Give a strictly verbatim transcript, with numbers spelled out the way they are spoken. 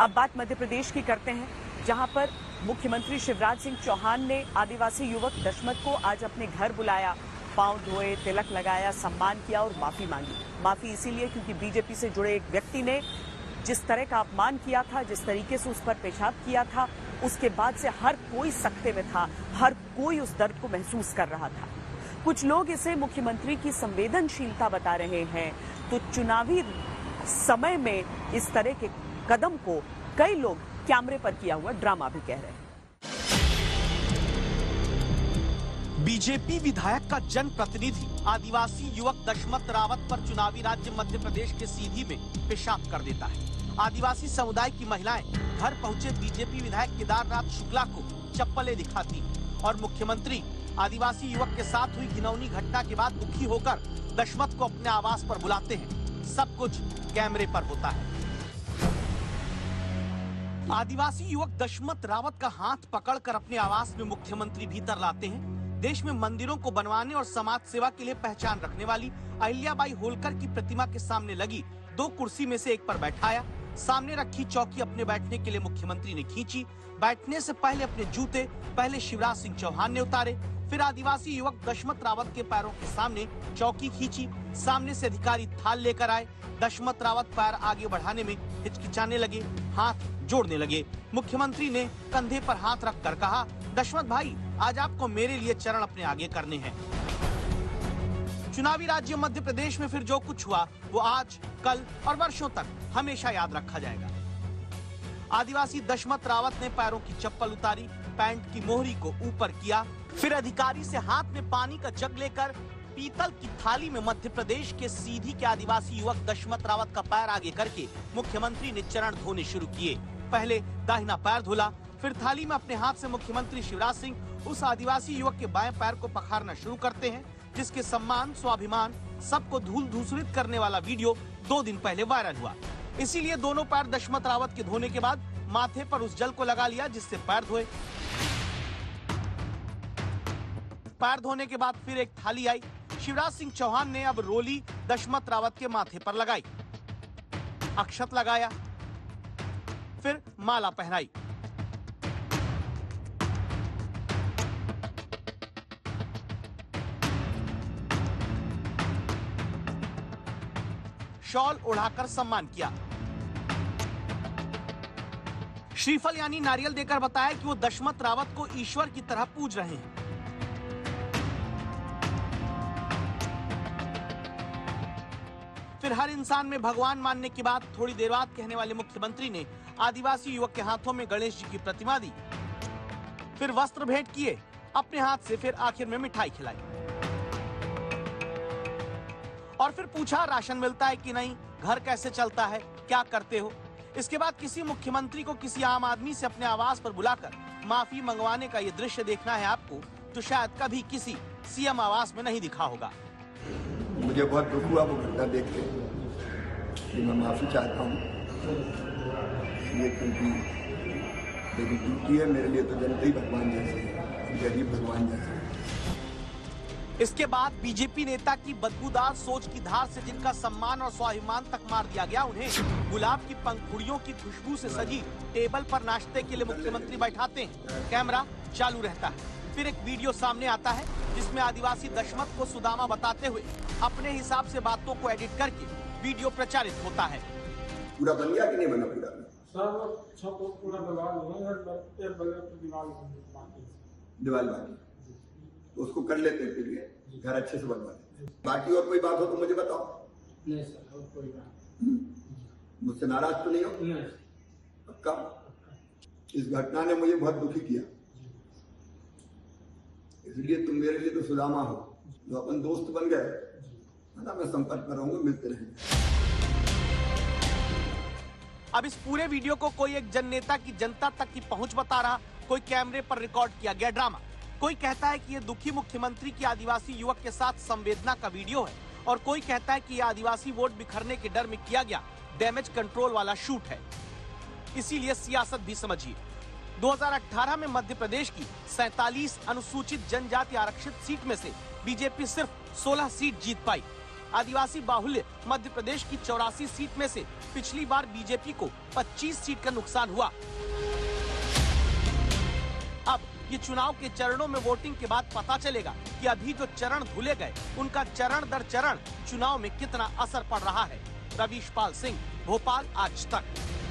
अब बात मध्य प्रदेश की करते हैं, जहां पर मुख्यमंत्री शिवराज सिंह चौहान ने आदिवासी युवक दशमत को आज अपने घर बुलाया, पांव धोए, तिलक लगाया, सम्मान किया और माफी मांगी। माफी इसीलिए क्योंकि बीजेपी से जुड़े एक व्यक्ति ने जिस तरह का अपमान किया था, जिस तरीके से उस पर पेशाब किया था, उसके बाद से हर कोई सख्ते में था, हर कोई उस दर्द को महसूस कर रहा था। कुछ लोग इसे मुख्यमंत्री की संवेदनशीलता बता रहे हैं, तो चुनावी समय में इस तरह के कदम को कई लोग कैमरे पर किया हुआ ड्रामा भी कह रहे हैं। बीजेपी विधायक का जनप्रतिनिधि आदिवासी युवक दशमत रावत पर चुनावी राज्य मध्य प्रदेश के सीधी में पेशाब कर देता है। आदिवासी समुदाय की महिलाएं घर पहुंचे बीजेपी विधायक केदारनाथ शुक्ला को चप्पलें दिखाती और मुख्यमंत्री आदिवासी युवक के साथ हुई घिनौनी घटना के बाद दुखी होकर दशमत को अपने आवास पर बुलाते हैं। सब कुछ कैमरे पर होता है। आदिवासी युवक दशमत रावत का हाथ पकड़कर अपने आवास में मुख्यमंत्री भीतर लाते हैं। देश में मंदिरों को बनवाने और समाज सेवा के लिए पहचान रखने वाली अहिल्याबाई होलकर की प्रतिमा के सामने लगी दो कुर्सी में से एक पर बैठाया। सामने रखी चौकी अपने बैठने के लिए मुख्यमंत्री ने खींची। बैठने से पहले अपने जूते पहले शिवराज सिंह चौहान ने उतारे, फिर आदिवासी युवक दशमत रावत के पैरों के सामने चौकी खींची। सामने से अधिकारी थाल लेकर आए। दशमत रावत पैर आगे बढ़ाने में हिचकिचाने लगे, हाथ जोड़ने लगे। मुख्यमंत्री ने कंधे पर हाथ रख कर कहा, दशमत भाई, आज आपको मेरे लिए चरण अपने आगे करने हैं। चुनावी राज्य मध्य प्रदेश में फिर जो कुछ हुआ वो आज, कल और वर्षों तक हमेशा याद रखा जाएगा। आदिवासी दशमत रावत ने पैरों की चप्पल उतारी, पैंट की मोहरी को ऊपर किया, फिर अधिकारी से हाथ में पानी का जग लेकर पीतल की थाली में मध्य प्रदेश के सीधी के आदिवासी युवक दशमत रावत का पैर आगे करके मुख्यमंत्री ने चरण धोने शुरू किए। पहले दाहिना पैर धुला, फिर थाली में अपने हाथ से मुख्यमंत्री शिवराज सिंह उस आदिवासी युवक के बाएं पैर को पखारना शुरू करते हैं, जिसके सम्मान स्वाभिमान सबको धूल धूसरित करने वाला वीडियो दो दिन पहले वायरल हुआ। इसीलिए दोनों पैर दशमत रावत के धोने के बाद माथे पर उस जल को लगा लिया जिससे पैर धोए। पैर धोने के बाद फिर एक थाली आई। शिवराज सिंह चौहान ने अब रोली दशमत रावत के माथे पर लगाई, अक्षत लगाया, फिर माला पहनाई। शॉल ओढ़ाकर सम्मान किया। श्रीफल यानी नारियल देकर बताया कि वो दशमत रावत को ईश्वर की तरह पूज रहे हैं। फिर हर इंसान में भगवान मानने की बात थोड़ी देर बाद कहने वाले मुख्यमंत्री ने आदिवासी युवक के हाथों में गणेश जी की प्रतिमा दी, फिर वस्त्र भेंट किए अपने हाथ से, फिर आखिर में मिठाई खिलाई और फिर पूछा राशन मिलता है कि नहीं, घर कैसे चलता है, क्या करते हो। इसके बाद किसी मुख्यमंत्री को किसी आम आदमी से अपने आवास पर बुलाकर माफी मंगवाने का ये दृश्य देखना है आपको, जो शायद कभी किसी सीएम आवास में नहीं दिखा होगा। मुझे बहुत दुख हुआ वो घटना देख के। मैं माफी चाहता हूँ, मेरी ड्यूटी है, मेरे लिए तो जनता ही भगवान जैसे है, गरीब भगवान जैसे है। इसके बाद बीजेपी नेता की बदबूदार सोच की धार से जिनका सम्मान और स्वाभिमान तक मार दिया गया, उन्हें गुलाब की पंखुड़ियों की खुशबू से सजी टेबल पर नाश्ते के लिए मुख्यमंत्री बैठाते हैं। कैमरा चालू रहता है। फिर एक वीडियो सामने आता है जिसमें आदिवासी दशमत को सुदामा बताते हुए अपने हिसाब से बातों को एडिट करके वीडियो प्रचारित होता है। पूरा बन गया कि नहीं बना? पूरा उसको कर लेते हैं, फिर घर अच्छे से बनवा लेते। बाकी और कोई बात हो तो मुझे बताओ। नहीं सर, और कोई बात नहीं। मुझसे नाराज तो नहीं हो? नहीं। पक्का? इस घटना ने मुझे बहुत दुखी किया, इसलिए तुम मेरे लिए तो सुदामा हो, जो अपन दोस्त बन गए है ना। मैं संपर्क में रहूंगा, मिलते रहेंगे। अब इस पूरे वीडियो को कोई एक जन नेता की जनता तक की पहुँच बता रहा, कोई कैमरे पर रिकॉर्ड किया गया ड्रामा, कोई कहता है कि ये दुखी मुख्यमंत्री की आदिवासी युवक के साथ संवेदना का वीडियो है और कोई कहता है कि ये आदिवासी वोट बिखरने के डर में किया गया डैमेज कंट्रोल वाला शूट है। इसीलिए सियासत भी समझिए। दो हज़ार अठारह में मध्य प्रदेश की सैंतालीस अनुसूचित जनजाति आरक्षित सीट में से बीजेपी सिर्फ सोलह सीट जीत पाई। आदिवासी बाहुल्य मध्य प्रदेश की चौरासी सीट में से पिछली बार बीजेपी को पच्चीस सीट का नुकसान हुआ। अब ये चुनाव के चरणों में वोटिंग के बाद पता चलेगा कि अभी जो चरण धुले गए उनका चरण दर चरण चुनाव में कितना असर पड़ रहा है। रविश पाल सिंह, भोपाल, आज तक।